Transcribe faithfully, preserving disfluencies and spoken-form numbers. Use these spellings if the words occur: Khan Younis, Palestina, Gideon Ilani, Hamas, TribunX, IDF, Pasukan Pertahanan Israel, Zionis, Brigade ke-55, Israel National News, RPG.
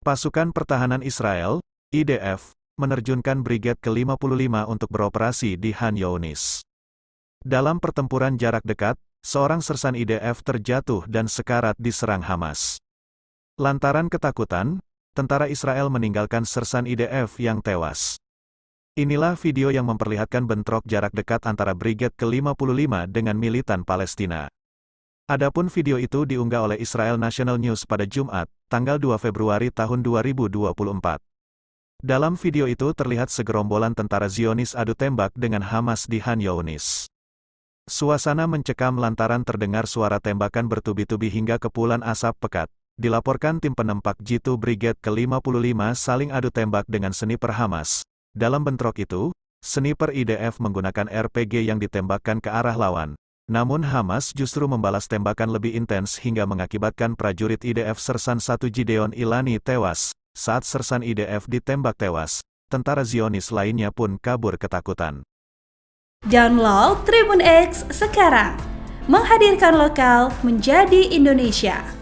Pasukan Pertahanan Israel, I D F, menerjunkan Brigade ke lima puluh lima untuk beroperasi di Khan Younis. Dalam pertempuran jarak dekat, seorang sersan I D F terjatuh dan sekarat diserang Hamas. Lantaran ketakutan, tentara Israel meninggalkan sersan I D F yang tewas. Inilah video yang memperlihatkan bentrok jarak dekat antara Brigade ke lima puluh lima dengan militan Palestina. Adapun video itu diunggah oleh Israel National News pada Jumat, tanggal dua Februari tahun dua ribu dua puluh empat. Dalam video itu terlihat segerombolan tentara Zionis adu tembak dengan Hamas di Khan Younis. Suasana mencekam lantaran terdengar suara tembakan bertubi-tubi hingga kepulan asap pekat. Dilaporkan tim penempak jitu Brigade ke lima puluh lima saling adu tembak dengan sniper Hamas. Dalam bentrok itu, sniper I D F menggunakan R P G yang ditembakkan ke arah lawan. Namun Hamas justru membalas tembakan lebih intens hingga mengakibatkan prajurit I D F Sersan satu Gideon Ilani tewas. Saat Sersan I D F ditembak tewas, tentara Zionis lainnya pun kabur ketakutan. Download TribunX sekarang. Menghadirkan lokal menjadi Indonesia.